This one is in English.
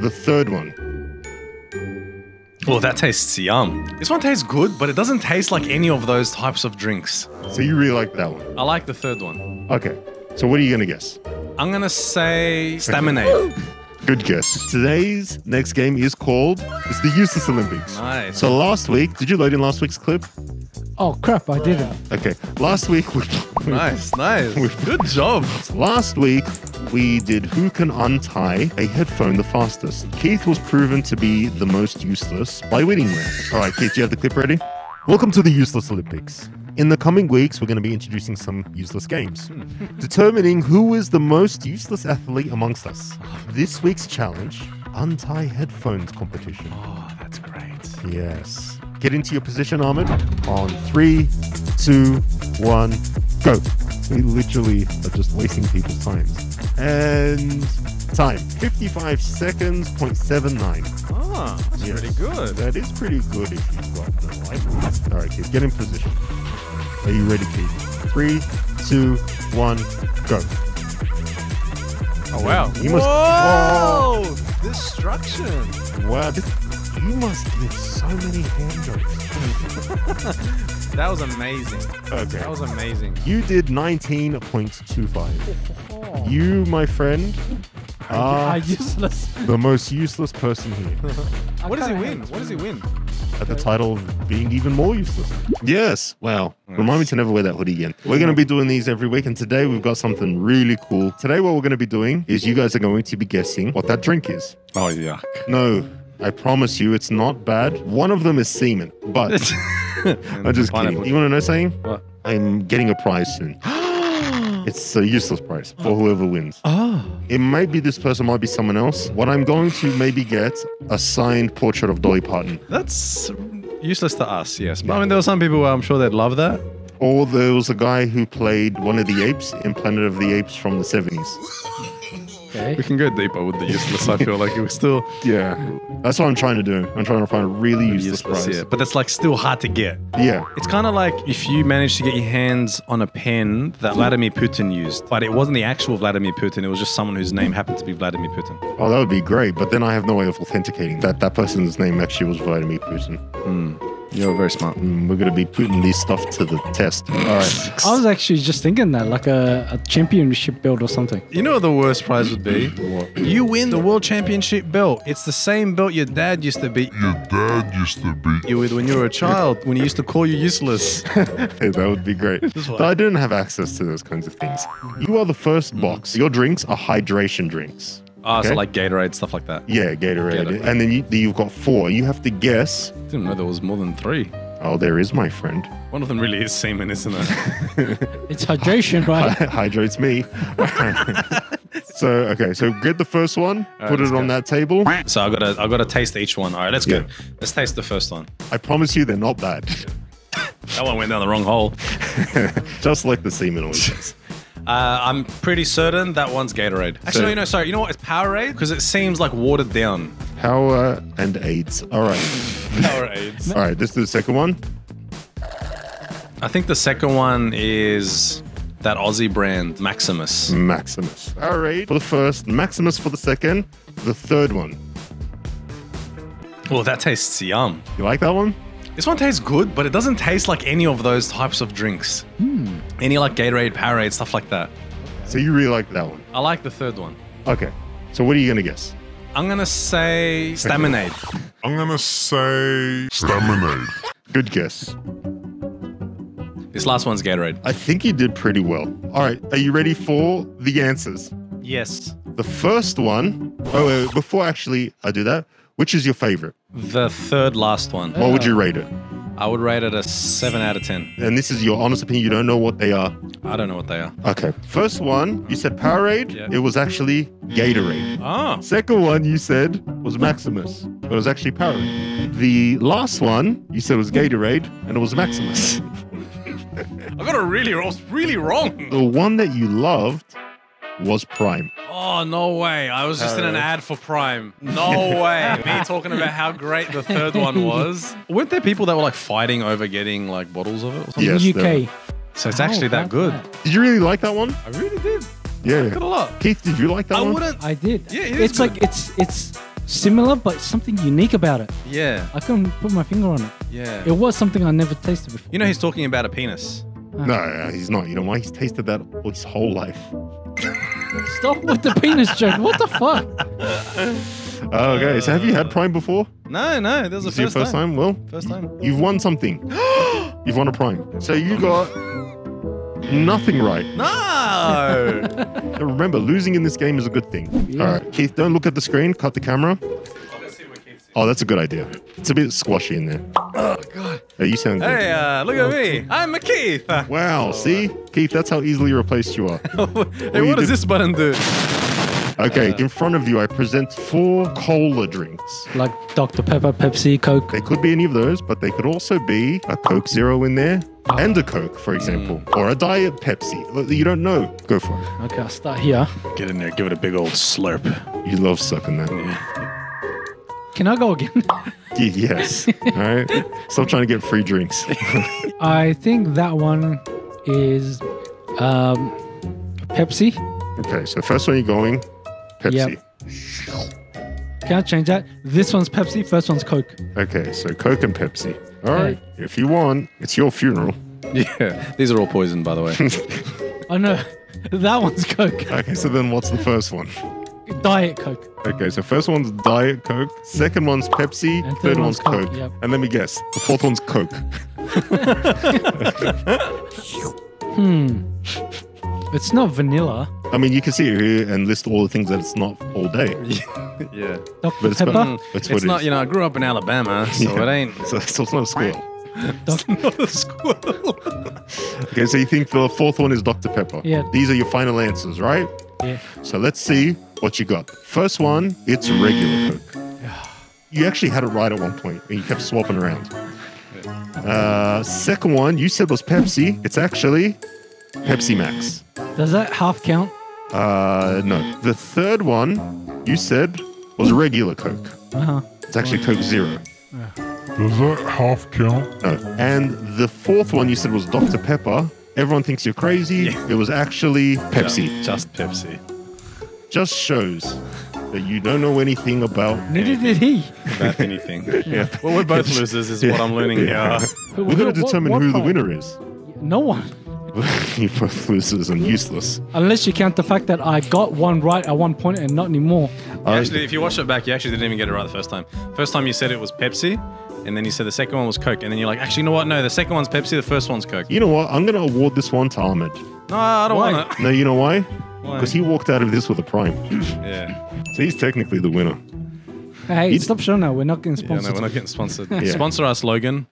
the third one. Oh, that tastes yum. This one tastes good, but it doesn't taste like any of those types of drinks. So you really like that one? I like the third one. Okay. So what are you going to guess? I'm going to say Staminade. Good guess. Today's next game is called, it's the Useless Olympics. Nice. So last week, did you load in last week's clip? Oh, crap, I didn't. Okay. Last week, we... Nice. Good job. Last week, we did who can untie a headphone the fastest. Keith was proven to be the most useless by winning round. All right, Keith, do you have the clip ready? Welcome to the Useless Olympics. In the coming weeks, we're going to be introducing some useless games, determining who is the most useless athlete amongst us. This week's challenge, untie headphones competition. Oh, that's great. Yes. Get into your position, Ahmad, on 3, 2, 1, go. We literally are just wasting people's time. And time, 55 seconds, 0.79. Ah, that's pretty good. That is pretty good if you've got the light. All right, kids, get in position. Are you ready, kids? 3, 2, 1, go. Oh, wow. Whoa! Destruction. Wow. You must give so many hand jokes. That was amazing. Okay. That was amazing. You did 19.25. You, my friend, are useless. The most useless person here. What does he win? What does he win? At the title of being even more useless. Yes. Wow. Nice. Remind me to never wear that hoodie again. We're going to be doing these every week, and today we've got something really cool. Today what we're going to be doing is you guys are going to be guessing what that drink is. Oh, yuck. No. I promise you, it's not bad. One of them is semen, but I'm just kidding. You want to know something? What? I'm getting a prize soon. It's a useless prize for whoever wins. Oh. It might be this person, might be someone else. What I'm going to maybe get, a signed portrait of Dolly Parton. That's useless to us, yes. But I mean, there were some people where I'm sure they'd love that. Or there was a guy who played one of the apes in Planet of the Apes from the 70s. Okay. We can go deeper with the useless. I feel like it was still... Yeah. That's what I'm trying to do. I'm trying to find a really useless prize. Yeah, but that's like still hard to get. Yeah. It's kind of like if you manage to get your hands on a pen that Vladimir Putin used, but it wasn't the actual Vladimir Putin. It was just someone whose name happened to be Vladimir Putin. Oh, that would be great. But then I have no way of authenticating that that person's name actually was Vladimir Putin. Mm. You're very smart. We're going to be putting this stuff to the test. All right. I was actually just thinking that, like a championship belt or something. You know what the worst prize would be? What? You win the world championship belt. It's the same belt your dad used to beat. You with when you were a child, when he used to call you useless. Hey, that would be great. But I didn't have access to those kinds of things. You are the first box. Your drinks are hydration drinks. Oh, okay. So like Gatorade, stuff like that. Yeah, Gatorade. And then you've got 4. You have to guess. I didn't know there was more than 3. Oh, there is, my friend. One of them really is semen, isn't it? It's hydration, right? Hydrates me. So, okay. So get the first one. Right, put it on that table. So I've got to taste each one. All right, let's go. Let's taste the first one. I promise you they're not bad. That one went down the wrong hole. Just like the semen always does. I'm pretty certain that one's Gatorade. Actually, no, you know, sorry. You know what? It's Powerade because it seems like watered down. Power and AIDS. All right. Power AIDS. All right. This is the second one. I think the second one is that Aussie brand, Maximus. Maximus. All right. For the first, Maximus for the second. The third one. Oh, that tastes yum. You like that one? This one tastes good, but it doesn't taste like any of those types of drinks. Mm. Any like Gatorade, Powerade, stuff like that. So you really like that one? I like the third one. Okay. So what are you going to guess? I'm going to say Staminade. I'm going to say Staminade. Good guess. This last one's Gatorade. I think you did pretty well. All right. Are you ready for the answers? Yes. The first one. Oh, wait, before actually I do that. Which is your favorite? The third last one. What would you rate it? I would rate it a 7 out of 10. And this is your honest opinion. You don't know what they are? I don't know what they are. Okay. First one, you said Powerade. Yeah. It was actually Gatorade. Oh. Second one you said was Maximus. But it was actually Powerade. The last one you said was Gatorade and it was Maximus. I got it really wrong. The one that you loved was Prime. Oh, no way. I was just in an ad for Prime. No way. Me talking about how great the third one was. Weren't there people that were like fighting over getting like bottles of it or something? Yes, in the UK. So it's actually that good. Did you really like that one? I really did. Yeah. I liked it a lot. Keith, did you like that one? I did. Yeah, it's good. Like it's similar, but something unique about it. Yeah. I couldn't put my finger on it. Yeah. It was something I never tasted before. You know, he's talking about a penis. No, he's not. You know why? He's tasted that his whole life. Stop with the penis joke. What the fuck? Okay, so have you had Prime before? No, this is the first time. Well, first time. You've won something. You've won a Prime. So you got nothing right. No! Remember, losing in this game is a good thing. Yeah. All right, Keith, don't look at the screen. Cut the camera. Oh, that's a good idea. It's a bit squashy in there. Oh, God. Hey, you sound good. Hey, look at me. I'm a Keith. Wow, see? Keith, that's how easily replaced you are. Hey, what does this button do? Okay, in front of you, I present 4 cola drinks. Like Dr. Pepper, Pepsi, Coke. They could be any of those, but they could also be a Coke Zero in there and a Coke, for example, or a Diet Pepsi. You don't know. Go for it. Okay, I'll start here. Get in there. Give it a big old slurp. You love sucking that. Yeah. Can I go again? Yes. All right. Stop trying to get free drinks. I think that one is Pepsi. Okay, so first one you're going, Pepsi. Yep. Can I change that? This one's Pepsi, first one's Coke. Okay, so Coke and Pepsi. All right. Hey. If you want, it's your funeral. Yeah, these are all poison, by the way. Oh, no. That one's Coke. Okay, so then what's the first one? Diet Coke. Okay, so first one's Diet Coke, second one's Pepsi, and third one's Coke. Yep. And let me guess, the fourth one's Coke. It's not vanilla. I mean, you can sit here and list all the things that it's not all day. Yeah. Dr. Pepper? It's not, you know, I grew up in Alabama, so it ain't. So it's not a squirrel. It's not a squirrel. Okay, so you think the fourth one is Dr. Pepper. Yeah. These are your final answers, right? Yeah. So let's see what you got. First one, it's regular Coke. You actually had it right at one point, and you kept swapping around. Second one, you said was Pepsi. It's actually Pepsi Max. Does that half count? No. The third one, you said, was regular Coke. It's actually Coke Zero. Does that half count? No. And the fourth one you said was Dr. Pepper. Everyone thinks you're crazy. Yeah. It was actually Pepsi. Yeah, just Pepsi. Just shows that you don't know anything about... Neither did he. About anything. Yeah. Well, we're both losers is what I'm learning here. We're going to determine who the winner is. No one. You're both losers and useless. Unless you count the fact that I got one right at one point and not anymore. Actually, if you watch it back, you actually didn't even get it right the first time. First time you said it was Pepsi, and then you said the second one was Coke, and then you're like, actually, you know what? No, the second one's Pepsi, the first one's Coke. You know what? I'm going to award this one to Ahmad. No, I don't want it. No, you know why? Because he walked out of this with a Prime. Yeah. So he's technically the winner. Hey, stop showing now. We're not getting sponsored. Yeah, no, we're not getting sponsored. Sponsor us, Logan.